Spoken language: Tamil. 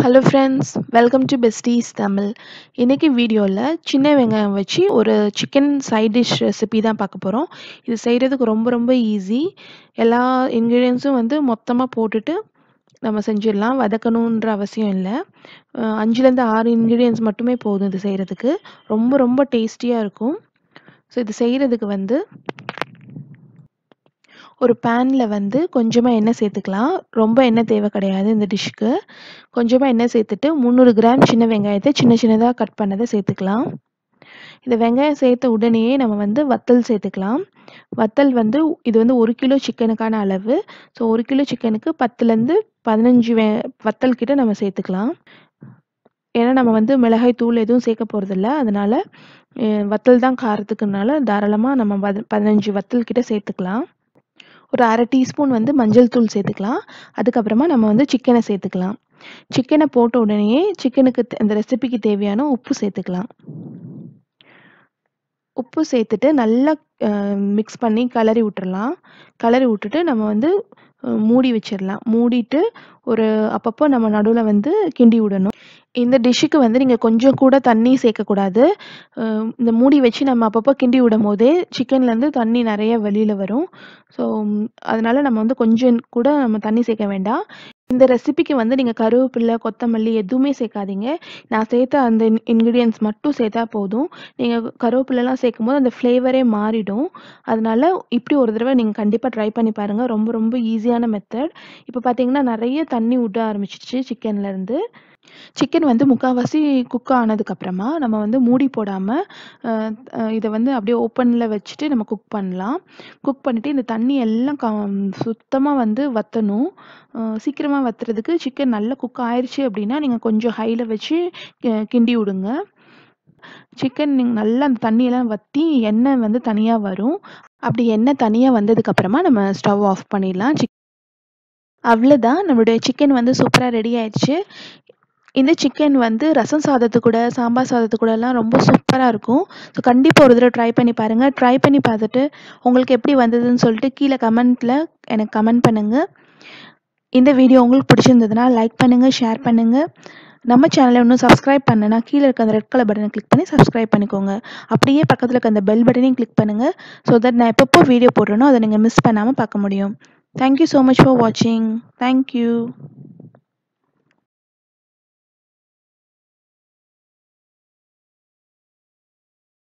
Hello friends, welcome to Besties Tamil. In this video, Chinna Vengaya வச்சி ஒரு chicken side dish recipe தான் பார்க்க போறோம். இது செய்யறதுக்கு ரொம்ப easy. எல்லா ingredientsம் வந்து மொத்தமா போட்டுட்டு நம்ம செஞ்சிரலாம். வதக்கணும்ன்ற அவசியம் இல்ல. 5ல இருந்து 6 ingredients மட்டுமே போதும் இது செய்யறதுக்கு. ரொம்ப டேஸ்டியா இருக்கும். சோ இது செய்யறதுக்கு வந்து ஒரு panல வந்து கொஞ்சமா எண்ணெய் சேர்த்துக்கலாம் ரொம்ப எண்ணெய் தேவை கிடையாது இந்த டிஷ்க்கு கொஞ்சமா எண்ணெய் சேர்த்துட்டு 300 கிராம் சின்ன வெங்காயத்தை சின்னதா கட் பண்ணத சேர்த்துக்கலாம் இந்த வெங்காயம் சேர்த்த உடனே நம்ம வந்து வத்தல் சேர்த்துக்கலாம் வத்தல் வந்து இது வந்து 1 கிலோ சிக்கனுக்கான அளவு சோ 1 கிலோ சிக்கனுக்கு 10 ல இருந்து 15 வத்தல் கிட்ட நம்ம சேர்த்துக்கலாம் ஏன்னா நம்ம வந்து மிளகாய் தூள் எதுவும் சேர்க்க போறது இல்ல அதனால வத்தல் தான் காரத்துக்குனால தாராளமா நம்ம 15 வத்தல் கிட்ட சேர்த்துக்கலாம் ஒரு 1/2 டீஸ்பூன் வந்து மஞ்சள் தூள் சேர்த்துக்கலாம் அதுக்கு அப்புறமா நம்ம வந்து சிக்கனை சேர்த்துக்கலாம் சிக்கனை போட்ட உடனே சிக்கனுக்கு அந்த ரெசிபிக்கு தேவையான உப்பு சேர்த்துக்கலாம் உப்பு சேர்த்துட்டு நல்லா mix பண்ணி கலரி விட்டுறலாம் கலரி விட்டுட்டு நம்ம வந்து மூடி வச்சிரலாம் மூடிட்டு ஒரு அப்பப்போ நம்ம நடுவுல வந்து கிண்டி விடணும் இந்த டிஷ்க்கு வந்து நீங்க கொஞ்சம் கூட தண்ணி சேர்க்க கூடாது இந்த மூடி வச்சி நம்ம அப்பப்போ கிண்டி விடும்போது சிக்கன்ல இருந்து தண்ணி நிறைய வெளியில வரும் சோ அதனால நம்ம வந்து கொஞ்சம் கூட நம்ம தண்ணி சேர்க்க வேண்டாம் இந்த ரெசிபிக்கு வந்து நீங்க கருவேப்பிலை கொத்தமல்லி எதுமே சேர்க்காதீங்க நான் சேர்த்த அந்த ingredients மட்டும் சேர்த்தா போதும் நீங்க கருவேப்பிலை எல்லாம் சேர்க்கும்போது அந்த ஃப்ளேவரே மாறிடும் அதனால இப்படி ஒரு தடவை நீங்க கண்டிப்பா ட்ரை பண்ணி பாருங்க ரொம்ப ஈஸியான மெத்தட் இப்போ பாத்தீங்கன்னா நிறைய தண்ணி ஊட ஆரம்பிச்சிடுச்சு சிக்கன்ல இருந்து Chicken வந்து முக்காவாசி குக் ஆனதுக்கு அப்புறமா நம்ம வந்து மூடி போடாம இத வந்து அப்படியே ஓபன்ல வச்சிட்டு நம்ம குக் பண்ணலாம் குக் பண்ணிட்டு இந்த தண்ணி எல்லாம் சுத்தமா வந்து வத்தணும் சீக்கிரமா வத்திறதுக்கு chicken நல்லா குக் ஆயிருச்சு அப்படினா நீங்க கொஞ்சம் ஹைல வச்சி கிண்டி விடுங்க chicken நீங்க நல்லா அந்த தண்ணி எல்லாம் வத்தி எண்ணெய் வந்து தனியா வரும் அப்படி எண்ணெய் தனியா வந்ததுக்கு அப்புறமா நம்ம ஸ்டவ் ஆஃப் பண்ணிடலாம் அவ்ளோதான் நம்மளுடைய chicken வந்து சூப்பரா ரெடி ஆயிருச்சு இந்த chicken வந்து ரசம் சாதத்து கூட சாம்பார் சாதத்து கூட எல்லாம் ரொம்ப சூப்பரா இருக்கும் சோ கண்டிப்பா ஒரு தடவை ட்ரை பண்ணி பாருங்க ட்ரை பண்ணி பார்த்துட்டு உங்களுக்கு எப்படி வந்ததுன்னு சொல்லிட்டு கீழ கமெண்ட்ல எனக்கு கமெண்ட் பண்ணுங்க இந்த வீடியோ உங்களுக்கு பிடிச்சிருந்ததுனா லைக் பண்ணுங்க ஷேர் பண்ணுங்க நம்ம சேனலை இன்னும் subscribe பண்ணனா கீழ இருக்க அந்த ரெட் கலர் பட்டனை கிளிக் பண்ணி subscribe பண்ணிக்கோங்க அப்படியே பக்கத்துல இருக்க அந்த bell பட்டனையும் கிளிக் பண்ணுங்க so that நான் எப்பப்போ வீடியோ போடுறேனோ அதை நீங்க மிஸ் பண்ணாம பார்க்க முடியும் thank you so much for watching thank you